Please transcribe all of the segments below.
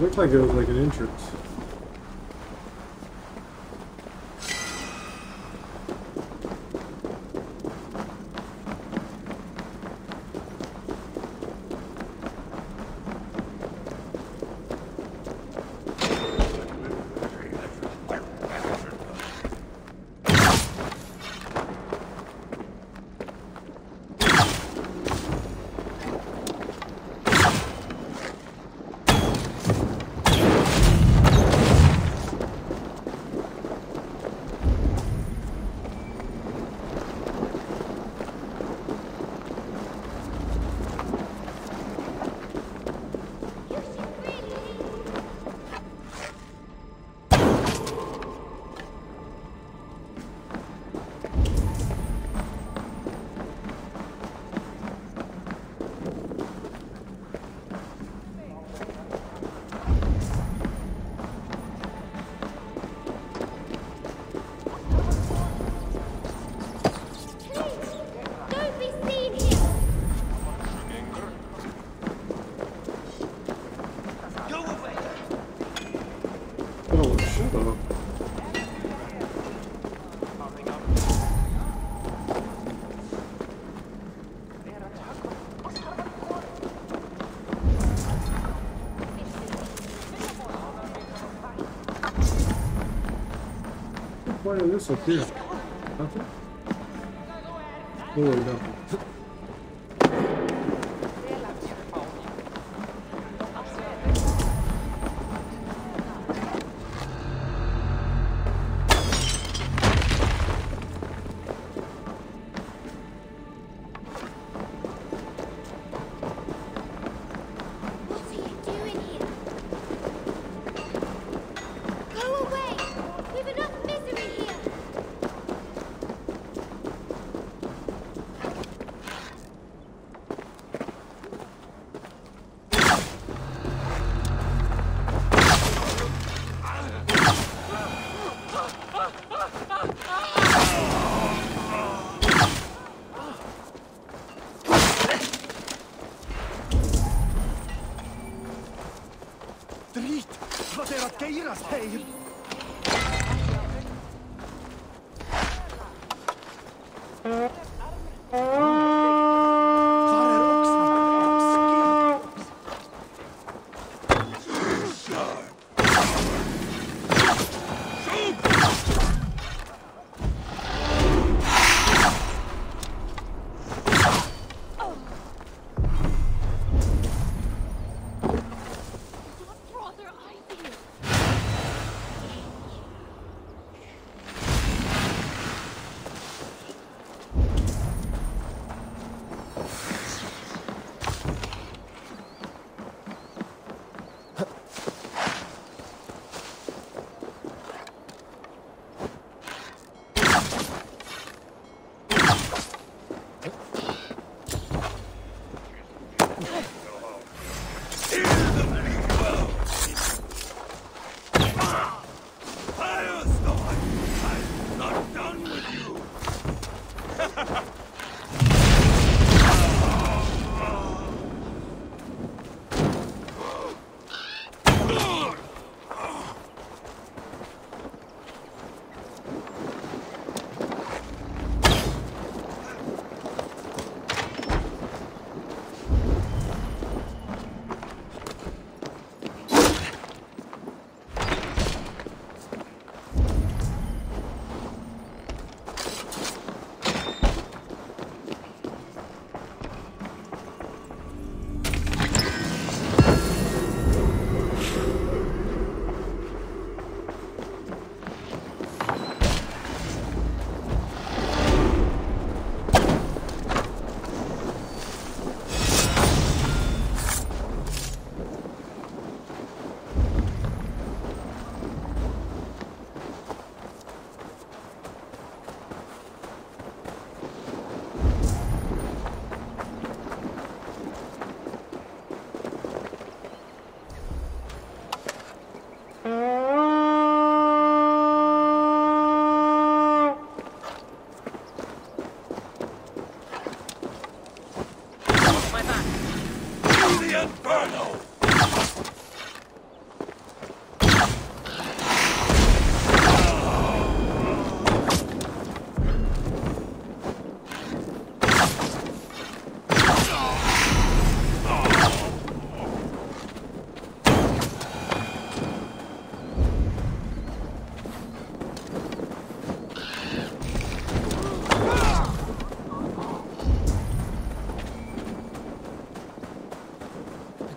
Looks like it was like an entrance. What is this up here? Nothing? Literally nothing.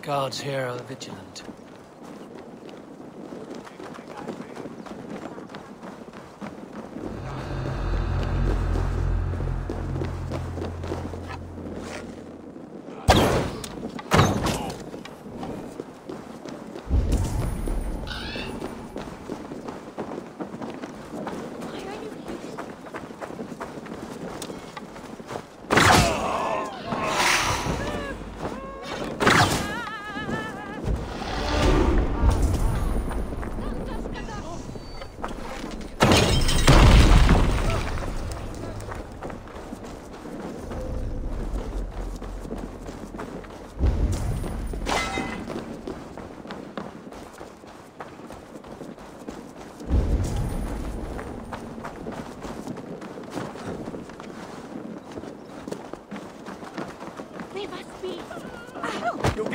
Guards here are vigilant.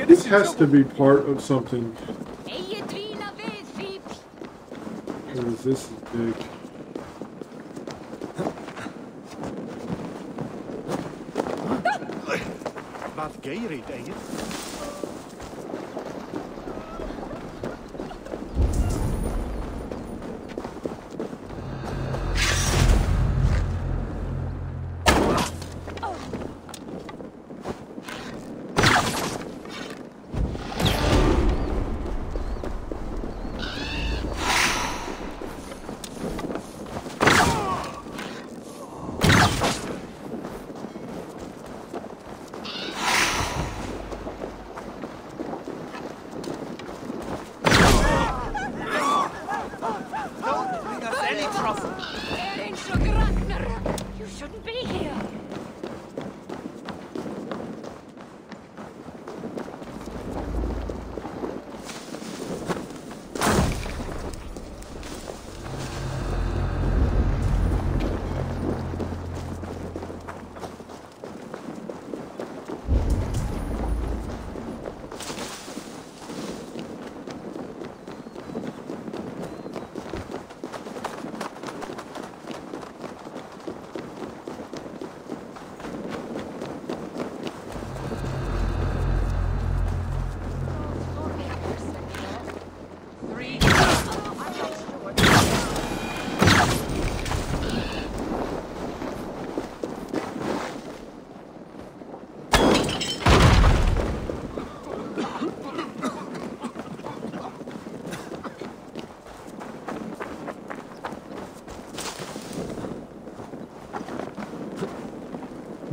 This has to be part of something. Because this is big. Wat geerig, ain't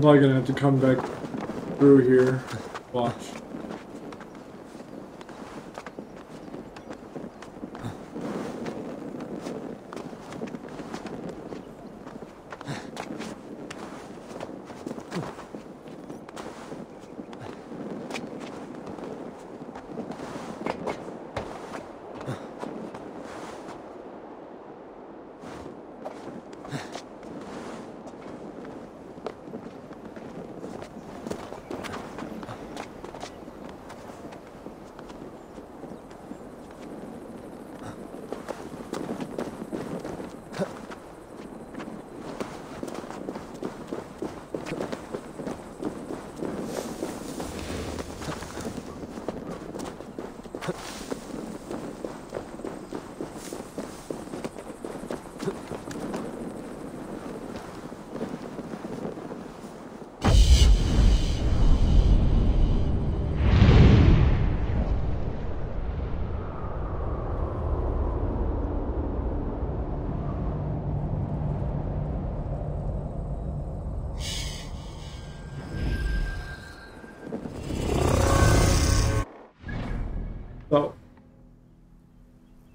I'm gonna have to come back through here. Watch.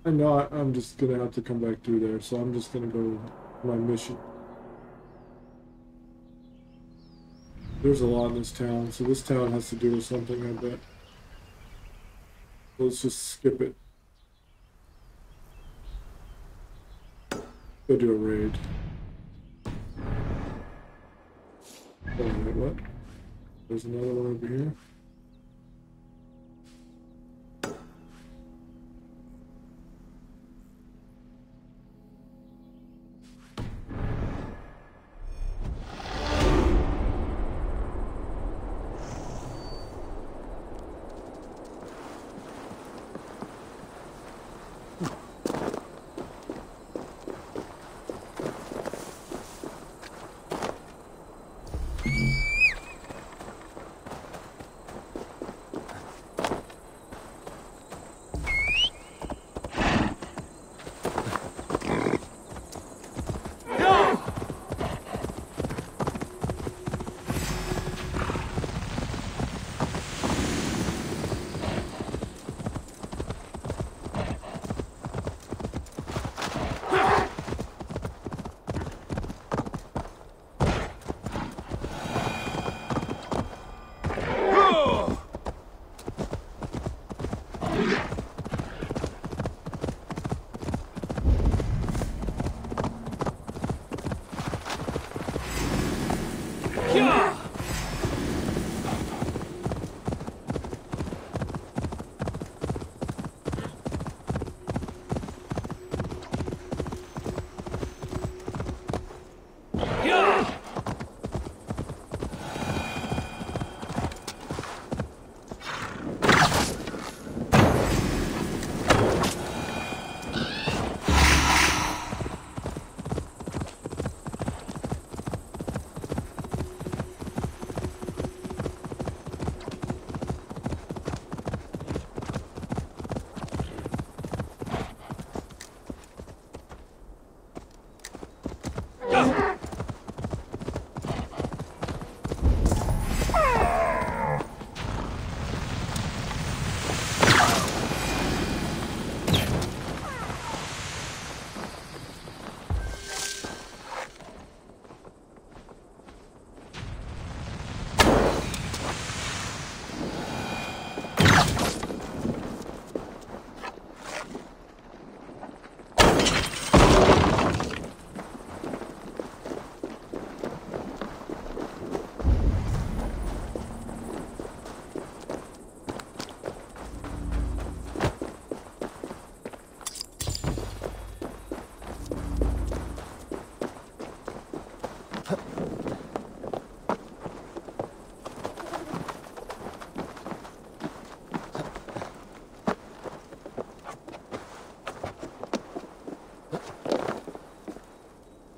No, I'm just gonna have to come back through there, so I'm just gonna go to my mission. There's a lot in this town, so this town has to do with something, I bet. Let's just skip it. Go do a raid. Oh, wait, what? There's another one over here.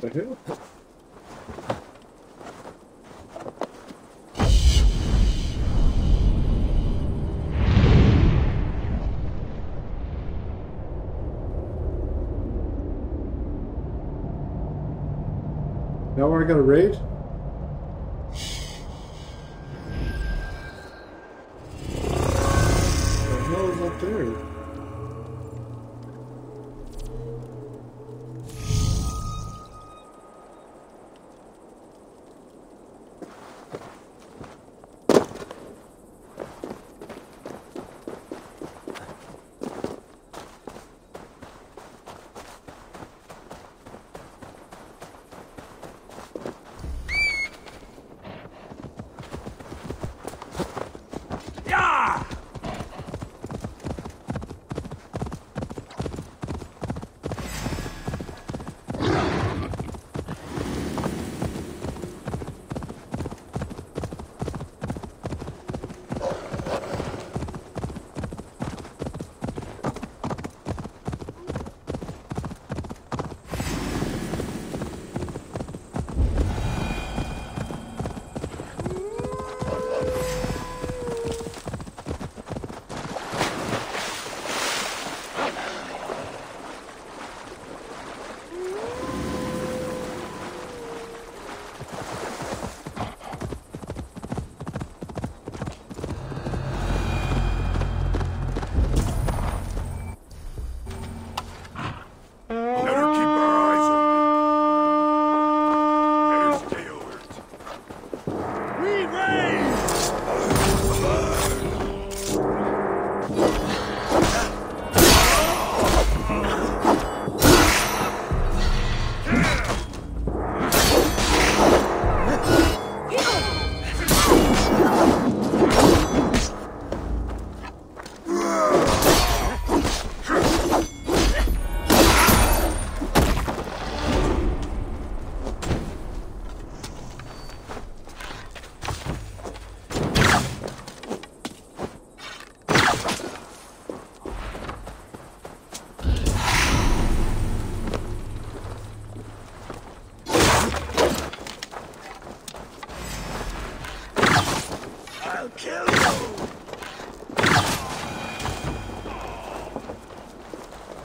The hell? Now we're gonna raid?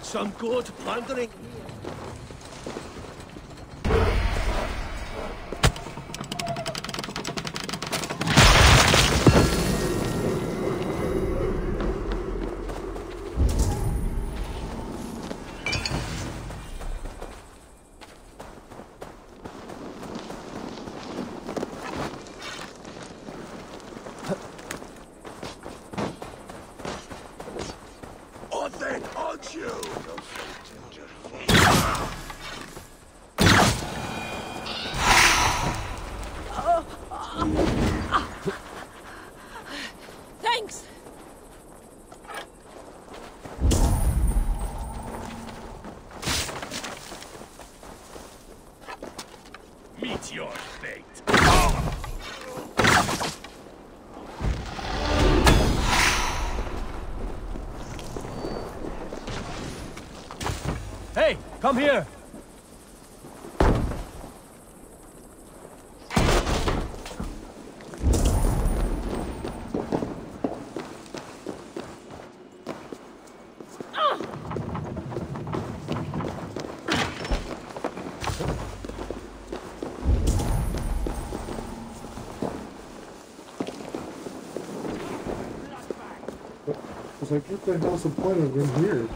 Some good plundering. Come here! It's like, what the hell's the point of him here?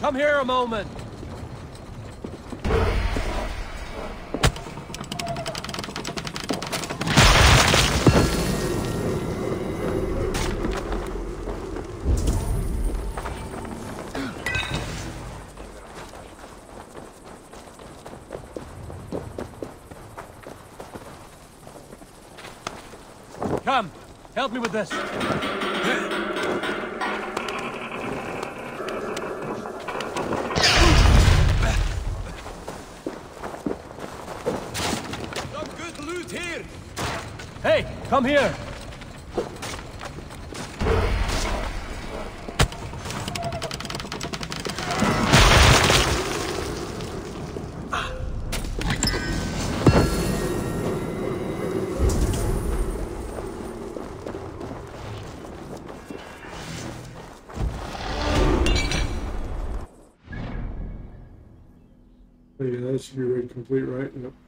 Come here a moment. Come, help me with this. Some good loot here. Hey, come here. That should be read complete, right? Yep.